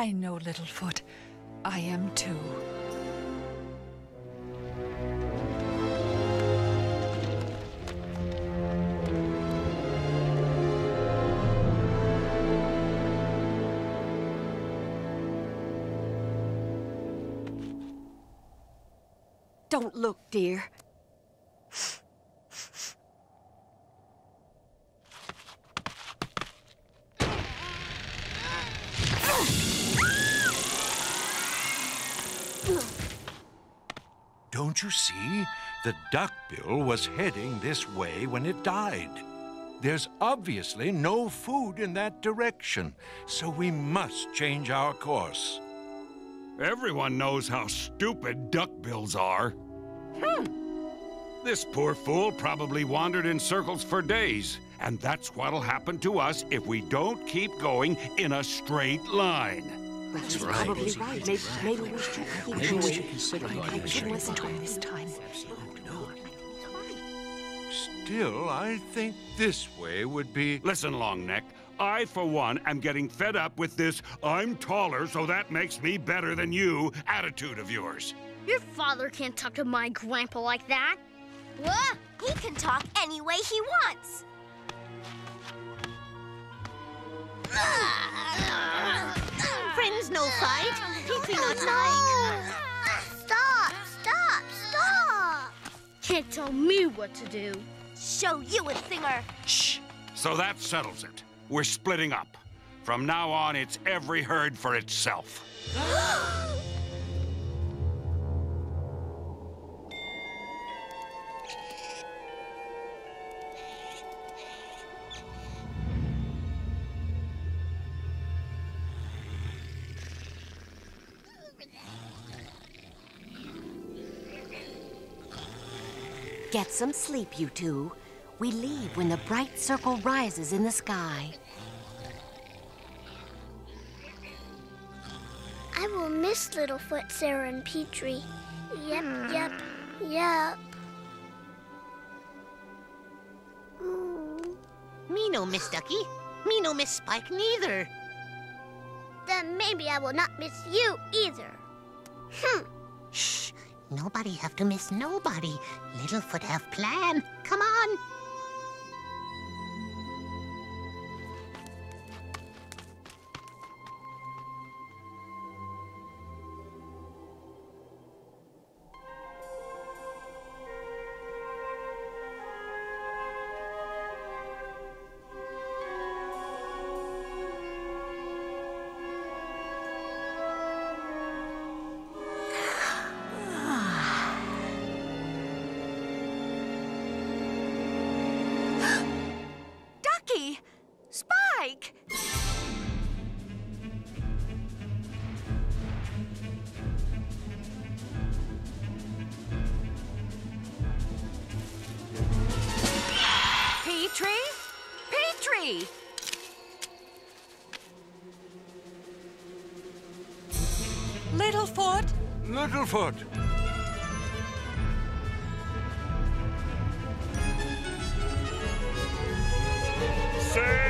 I know, Littlefoot. I am too. Don't look, dear. Don't you see? The duckbill was heading this way when it died. There's obviously no food in that direction, so we must change our course. Everyone knows how stupid duckbills are. This poor fool probably wandered in circles for days, and that's what'll happen to us if we don't keep going in a straight line. That's right. Probably right. Maybe we should consider I shouldn't listen to him this time. Still, I think this way would be... Listen, Longneck, I, for one, am getting fed up with this "I'm taller, so that makes me better than you" attitude of yours. Your father can't talk to my grandpa like that. What? He can talk any way he wants. Friends, no fight. Teach me not to hike. Stop, stop, stop. Can't tell me what to do. Show you a singer. Shh. So that settles it. We're splitting up. From now on, it's every herd for itself. Get some sleep, you two. We leave when the bright circle rises in the sky. I will miss Littlefoot, Sarah, and Petrie. Yep, yep, yep. Me no miss Ducky. Me no miss Spike neither. Then maybe I will not miss you either. Shh. Nobody have to miss nobody. Littlefoot have plan. Come on. Spike! Petrie? Petrie! Littlefoot? Littlefoot! Say!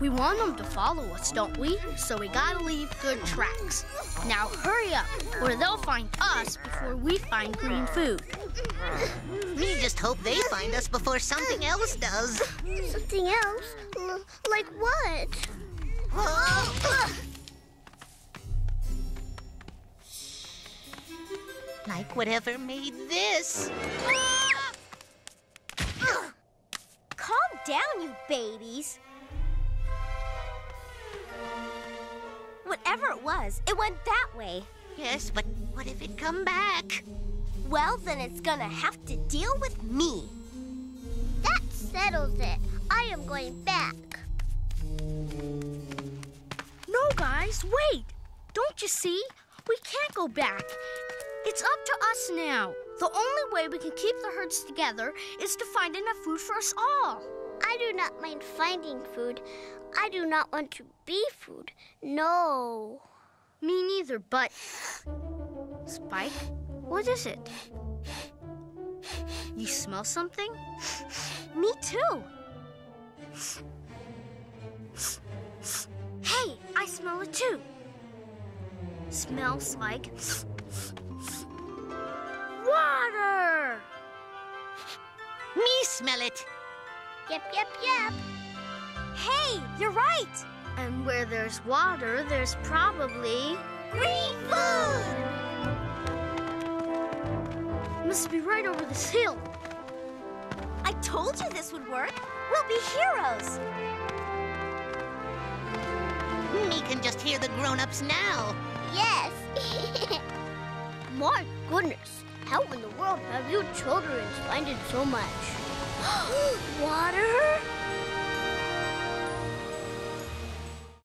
We want them to follow us, don't we? So we gotta leave good tracks. Now hurry up, or they'll find us before we find green food. We just hope they find us before something else does. Something else? Like what? Like whatever made this. Calm down, you babies. Whatever it was, it went that way. Yes, but what if it come back? Well, then it's gonna have to deal with me. That settles it. am going back. No, guys, wait. Don't you see? We can't go back. It's up to us now. The only way we can keep the herds together is to find enough food for us all. I do not mind finding food. I do not want to be food. No. Me neither, but... Spike, what is it? You smell something? Me too. Hey, I smell it too. Smells like... water! Me smell it. Yep, yep, yep. Hey, you're right. And where there's water, there's probably... green food! Must be right over this hill. I told you this would work. We'll be heroes. Me can just hear the grown-ups now. Yes. My goodness, how in the world have you children minded so much? Water?